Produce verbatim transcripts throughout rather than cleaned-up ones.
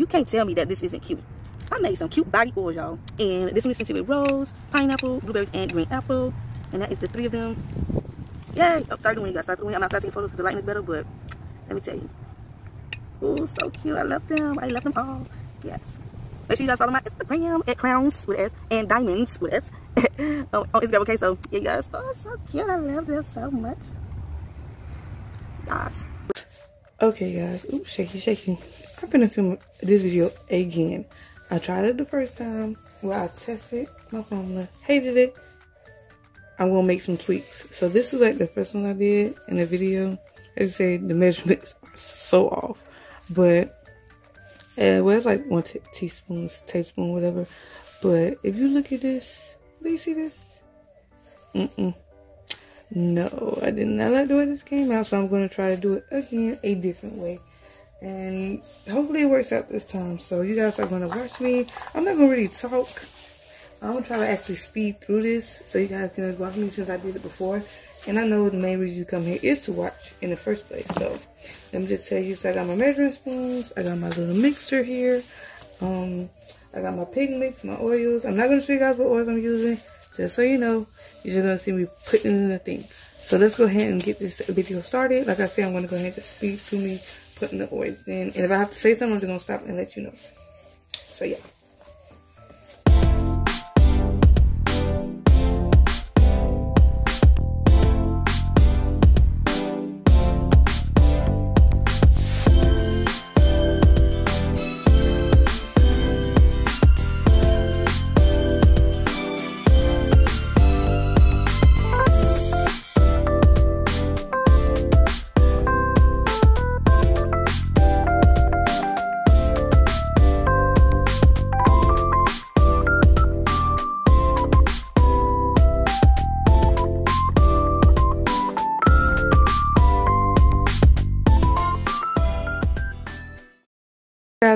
You can't tell me that this isn't cute. I made some cute body oil, y'all. And this one is scented with rose, pineapple, blueberries, and green apple. And that is the three of them. Yay! Oh, sorry, when you guys start doing, I'm not taking photos because the lighting is better, but let me tell you. Oh, so cute. I love them. I love them all. Yes. Make sure you guys follow my Instagram at crowns with S and diamonds with S. oh, on Instagram, okay? So, yeah, you guys. Oh, so cute. I love them so much. Guys. Okay, guys. Ooh, shaky, shaky. I'm going to film this video again. I tried it the first time where I tested my formula, hated it. I'm going to make some tweaks. So this is like the first one I did in the video. I just said the measurements are so off. But, uh, well, it's like one t teaspoon, tablespoon, whatever. But if you look at this, do you see this? Mm-mm. No, I did not like the way this came out. So I'm going to try to do it again a different way. And hopefully it works out this time. So you guys are going to watch me. I'm not going to really talk. I'm going to try to actually speed through this so you guys can watch me since I did it before. And I know the main reason you come here is to watch in the first place. So let me just tell you. So I got my measuring spoons. I got my little mixer here. Um, I got my pig mix, my oils. I'm not going to show you guys what oils I'm using. Just so you know, you're just going to see me putting it in the thing. So let's go ahead and get this video started. Like I said, I'm going to go ahead and just speed through me putting the oils in, and if I have to say something, I'm just gonna stop and let you know. So yeah.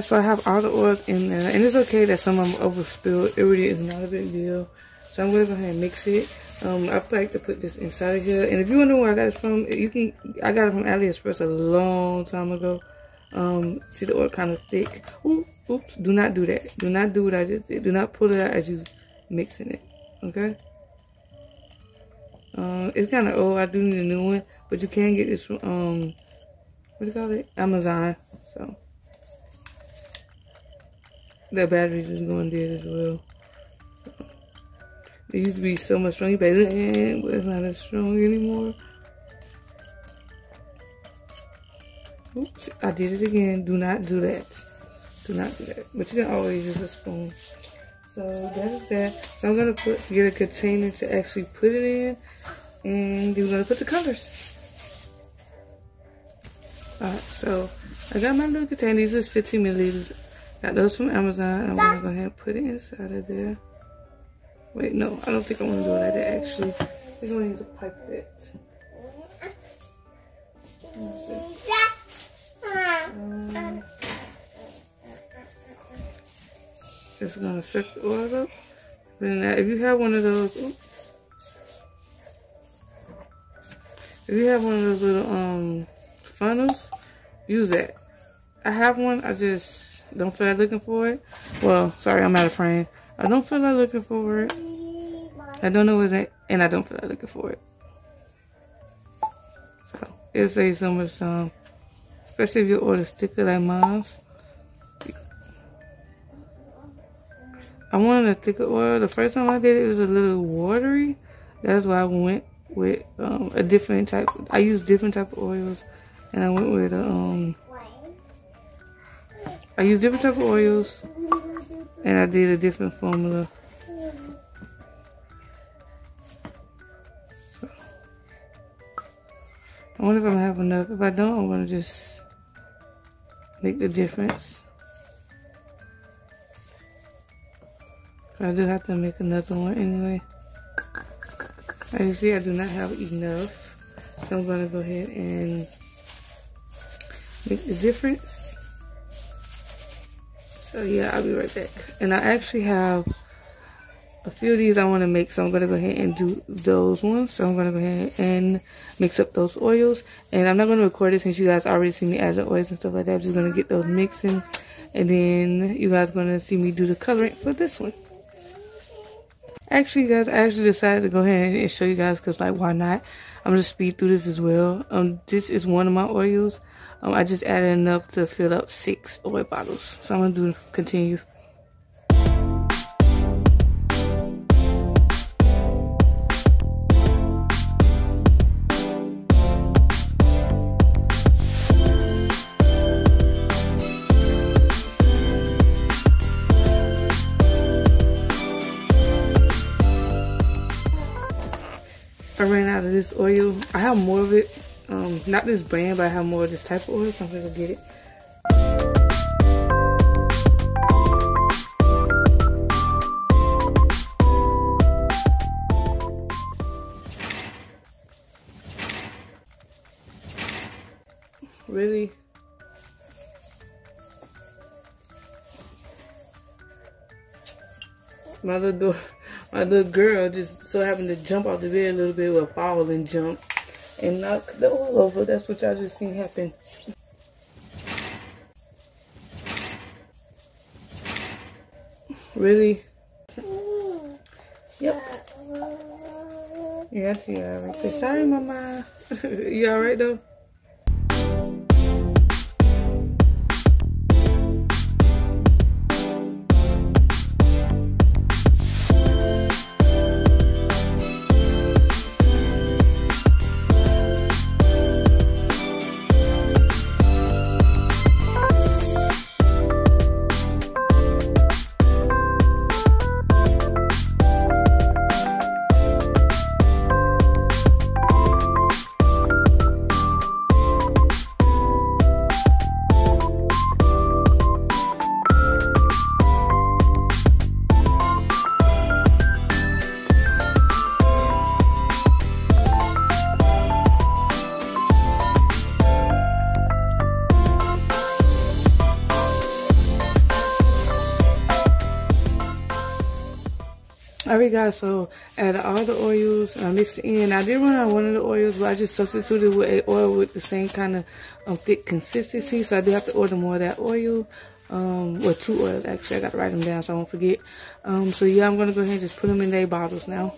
So I have all the oils in there, and it's okay that some of them overspilled. It really is not a big deal. So I'm gonna go ahead and mix it. Um, I like to put this inside of here. And if you wonder where I got it from, you can. I got it from AliExpress a long time ago. Um, see the oil kind of thick. Ooh, oops! Do not do that. Do not do what I just did. Do not pull it out as you mixing it. Okay. Um, it's kind of old. I do need a new one, but you can get this from um, what do you call it? Amazon. So. The batteries is going dead as well. So, it used to be so much stronger, but it's not as strong anymore. Oops, I did it again. Do not do that. Do not do that. But you can always use a spoon. So that is that. So I'm gonna put get a container to actually put it in, and we're gonna put the colors. All right. So I got my little container. These is fifteen milliliters. Got those from Amazon. I'm gonna go ahead and put it inside of there. Wait, no, I don't think I want to do it like that. Actually, we're gonna use a pipette. Um, just gonna suck the oil up. Then, if you have one of those, oops, if you have one of those little um funnels, use that. I have one. I just don't feel like looking for it. Well, sorry, I'm out of frame. I don't feel like looking for it. I don't know what's at, and I don't feel like looking for it. So, it saves so much time. Especially if you order sticker like mine. I wanted a thicker oil. The first time I did it, it was a little watery. That's why I went with um, a different type. I used different type of oils. And I went with a... Um, I used different type of oils, and I did a different formula. So, I wonder if I'm gonna have enough. If I don't, I'm gonna just make the difference. I do have to make another one anyway. As you see, I do not have enough, so I'm gonna go ahead and make the difference. So yeah, I'll be right back. And I actually have a few of these I want to make, so I'm going to go ahead and do those ones. So I'm going to go ahead and mix up those oils. And I'm not going to record it since you guys already see me add the oils and stuff like that. I'm just going to get those mixing. and then you guys are going to see me do the coloring for this one. Actually, guys, I actually decided to go ahead and show you guys because, like, why not? I'm just speed through this as well. Um, this is one of my oils. Um, I just added enough to fill up six oil bottles. So I'm going to do continue. I ran out of this oil. I have more of it. Um, not this brand, but I have more of this type of oil, so I'm gonna go get it. Really? My little door. My little girl just so happened to jump off the bed a little bit with a fall and jump and knock the oil over. That's what y'all just seen happen. Really? Yep. Yeah, I see you already. Say, sorry, Mama. You alright though? Alright guys, so out of all the oils, I mixed it in. I did run out of one of the oils, but I just substituted with a oil with the same kind of um, thick consistency. So I do have to order more of that oil. Um, well, two oils actually. I got to write them down so I won't forget. Um, so yeah, I'm going to go ahead and just put them in their bottles now.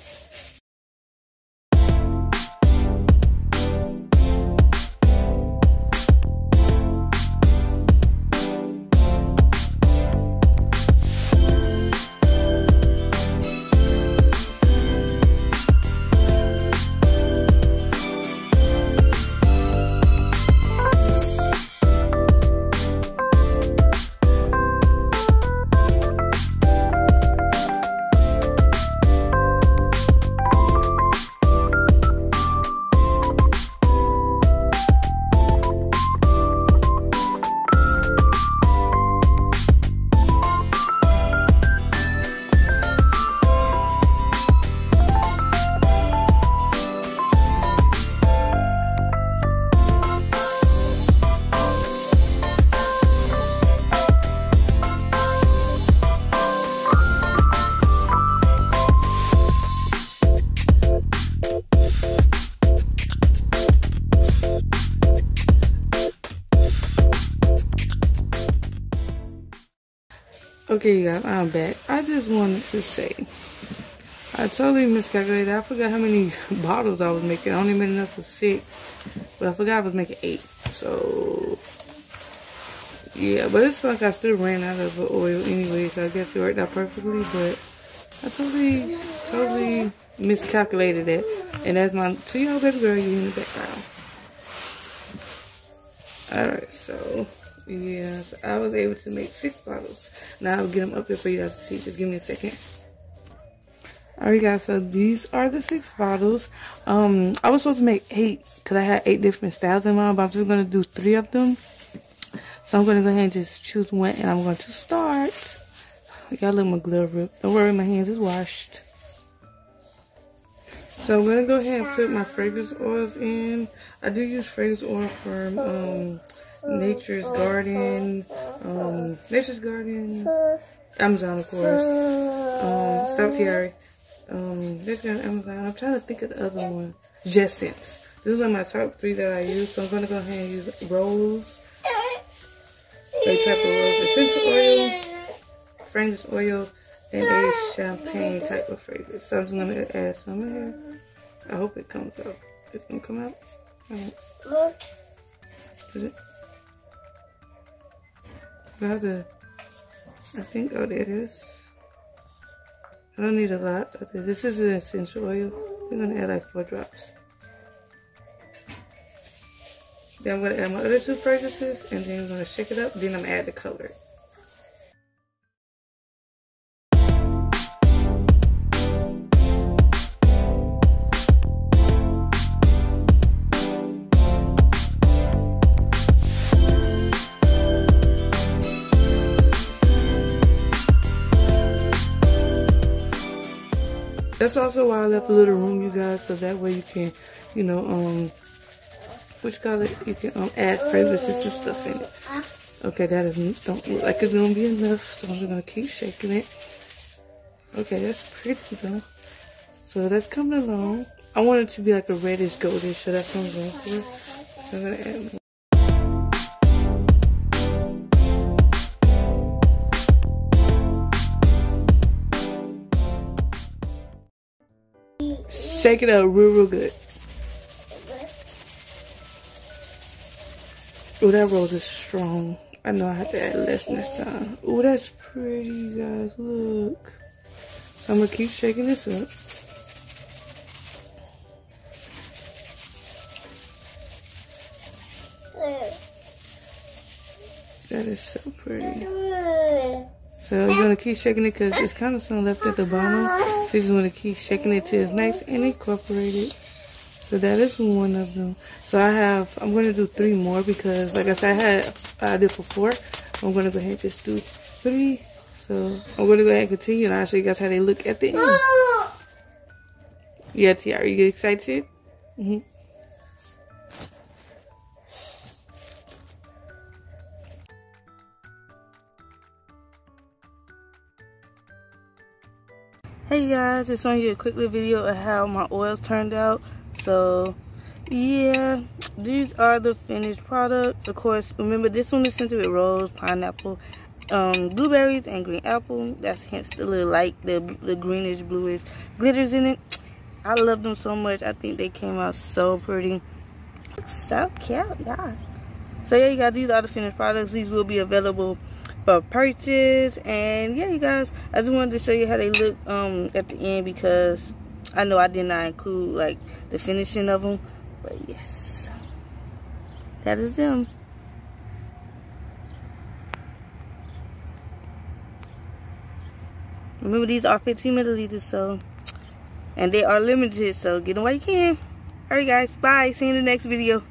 Okay, you guys, I'm back. I just wanted to say, I totally miscalculated. I forgot how many bottles I was making. I only made enough for six, but I forgot I was making eight. So, yeah, but it's like I still ran out of the oil anyway, so I guess it worked out perfectly, but I totally, totally miscalculated that. And that's my two-year-old baby girl, you in the background. Alright, so... yes, I was able to make six bottles. Now I'll get them up here for you guys to see. Just give me a second. Alright guys, so these are the six bottles. Um, I was supposed to make eight because I had eight different styles in mind, but I'm just going to do three of them. So I'm going to go ahead and just choose one, and I'm going to start. Y'all let my glove rip. Don't worry, my hands is washed. So I'm going to go ahead and put my fragrance oils in. I do use fragrance oil from... Um, Nature's Garden, um, Nature's Garden, Amazon, of course, um, Stop Tiari, um, Nature's Garden, Amazon. I'm trying to think of the other one, Jessense. This is one of my top three that I use, so I'm going to go ahead and use Rose, a type of rose essential oil, fragrance oil, and a champagne type of fragrance. So I'm just going to add some in here. I hope it comes out. It's going to come out. All right. Is it? I have to, I think, oh, there it is. I don't need a lot of this. This is an essential oil. We're going to add like four drops. Then I'm going to add my other two fragrances, and then I'm going to shake it up. Then I'm going to add the color. That's also why I left a little room, you guys, so that way you can, you know, um, which color you can um, add fragrances and stuff in it. Okay, that is, don't look like it's gonna be enough, so I'm just gonna keep shaking it. Okay, that's pretty though. So that's coming along. I want it to be like a reddish goldish, so that's what I'm going for. So I'm gonna add more. Shake it up real, real good. Oh, that rose is strong. I know I have to add less next time. Oh, that's pretty, you guys. Look. So I'm going to keep shaking this up. That is so pretty. So you're going to keep shaking it because it's kind of some left at the bottom. So you just want to keep shaking it till it's nice and incorporated. So that is one of them. So I have, I'm going to do three more because, like I said, I had, I did for four. I'm going to go ahead and just do three. So I'm going to go ahead and continue, and I'll show you guys how they look at the end. Yeah, Tiara, you get excited? Mm-hmm. Hey guys, just on you a quick little video of how my oils turned out. So yeah, these are the finished products. Of course, remember this one is scented with rose, pineapple, um, blueberries, and green apple. That's hence the little light, the, the greenish bluish glitters in it. I love them so much. I think they came out so pretty. So cute, yeah. So yeah, you guys, these are the finished products. These will be available for purchase. And yeah, you guys, I just wanted to show you how they look um at the end, because I know I did not include like the finishing of them, but yes, that is them. Remember, these are fifteen milliliters, so, and they are limited, so get them while you can. All right guys, bye, see you in the next video.